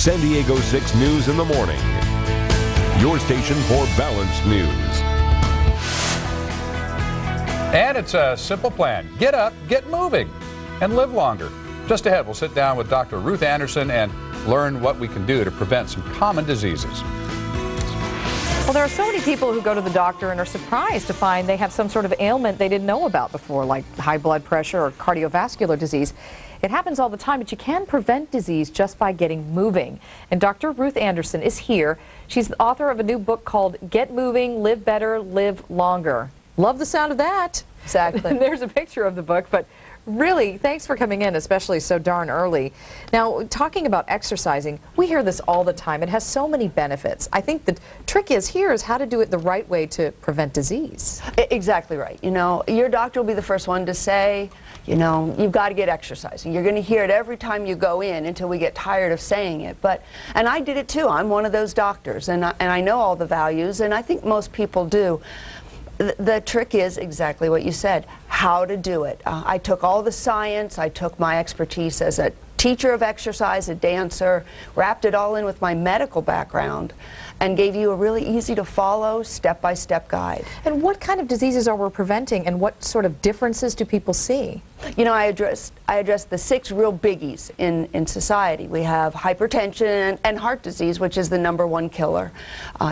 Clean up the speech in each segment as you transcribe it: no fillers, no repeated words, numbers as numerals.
San Diego 6 News in the morning, your station for balanced news. And it's a simple plan. Get up, get moving, and live longer. Just ahead, we'll sit down with Dr. Ruth Anderson and learn what we can do to prevent some common diseases. Well, there are so many people who go to the doctor and are surprised to find they have some sort of ailment they didn't know about before, like high blood pressure or cardiovascular disease. It happens all the time, but you can prevent disease just by getting moving. And Dr. Ruth Anderson is here. She's the author of a new book called Get Moving, Live Better, Live Longer. Love the sound of that. Exactly. There's a picture of the book, but really, thanks for coming in, especially so darn early. Now, talking about exercising, we hear this all the time. It has so many benefits. I think the trick is here is how to do it the right way to prevent disease. Exactly right. You know, your doctor will be the first one to say, you know, you've got to get exercising. You're going to hear it every time you go in until we get tired of saying it. But, and I did it too. I'm one of those doctors, and I know all the values, and I think most people do. The trick is exactly what you said, how to do it. I took all the science, I took my expertise as a teacher of exercise, a dancer, wrapped it all in with my medical background, and gave you a really easy to follow step-by-step guide. And what kind of diseases are we preventing, and what sort of differences do people see? You know, I addressed the six real biggies in society. We have hypertension and heart disease, which is the #1 killer,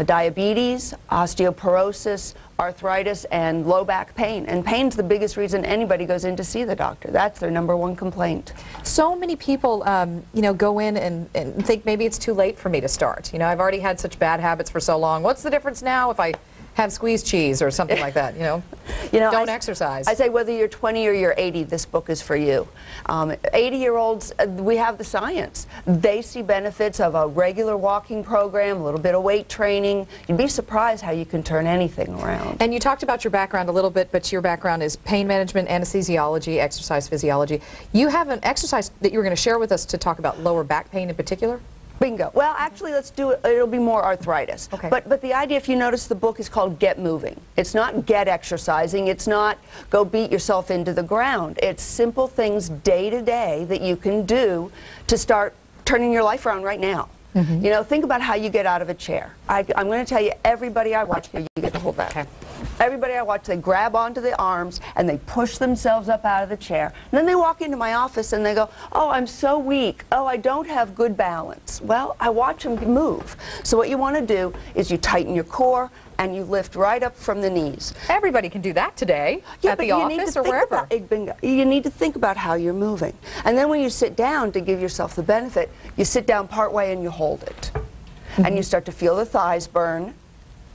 diabetes, osteoporosis, arthritis, and low back pain. And pain's the biggest reason anybody goes in to see the doctor. That's their #1 complaint. So many people, you know, go in and think maybe it's too late for me to start. You know, I've already had such bad habits for so long. What's the difference now if I have squeezed cheese or something like that, you know? Don't exercise. I say whether you're 20 or you're 80, this book is for you. 80-year-olds, we have the science. They see benefits of a regular walking program, a little bit of weight training. You'd be surprised how you can turn anything around. And you talked about your background a little bit, but your background is pain management, anesthesiology, exercise physiology. You have an exercise that you were going to share with us to talk about lower back pain in particular? Bingo. Well, actually, let's do it. It'll be more arthritis. Okay. But the idea, if you notice, the book is called Get Moving. It's not get exercising. It's not go beat yourself into the ground. It's simple things day to day that you can do to start turning your life around right now. Mm-hmm. You know, think about how you get out of a chair. I'm going to tell you, everybody I watch, you get to hold that. Okay. Everybody I watch, they grab onto the arms and they push themselves up out of the chair. And then they walk into my office and they go, oh, I'm so weak. Oh, I don't have good balance. Well, I watch them move. So what you want to do is you tighten your core and you lift right up from the knees. Everybody can do that today at the office or wherever. You need to think about how you're moving. And then when you sit down to give yourself the benefit, you sit down partway and you hold it. Mm-hmm. And you start to feel the thighs burn.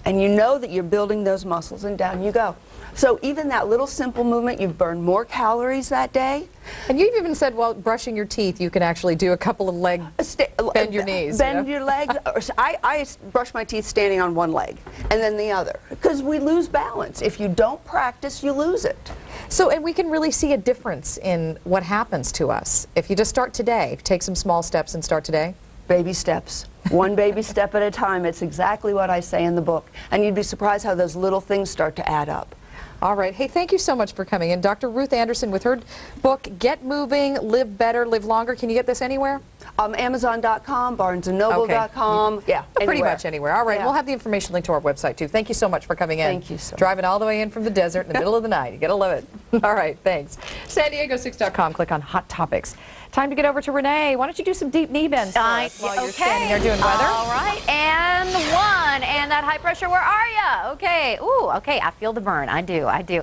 And you know that you're building those muscles, and down you go. So even that little simple movement, you've burned more calories that day. And you've even said, well, brushing your teeth, you can actually do a couple of legs, bend your knees. Bend your legs. I brush my teeth standing on one leg and then the other, because we lose balance. If you don't practice, you lose it. So, and we can really see a difference in what happens to us. If you just start today, take some small steps and start today. Baby steps. One baby step at a time. It's exactly what I say in the book. And you'd be surprised how those little things start to add up. All right. Hey, thank you so much for coming in. Dr. Ruth Anderson with her book, Get Moving, Live Better, Live Longer. Can you get this anywhere? Amazon.com, barnesandnoble.com. Okay. Yeah, anywhere. Pretty much anywhere. All right. Yeah. We'll have the information linked to our website, too. Thank you so much for coming in. Thank you so much. Driving all the way in from the desert in the middle of the night. You got to love it. All right. Thanks. SanDiego6.com. Click on Hot Topics. Time to get over to Renee. Why don't you do some deep knee bends for us while you're standing there doing weather? All right, and one, and that high pressure, where are you? Okay, ooh, okay, I feel the burn, I do, I do.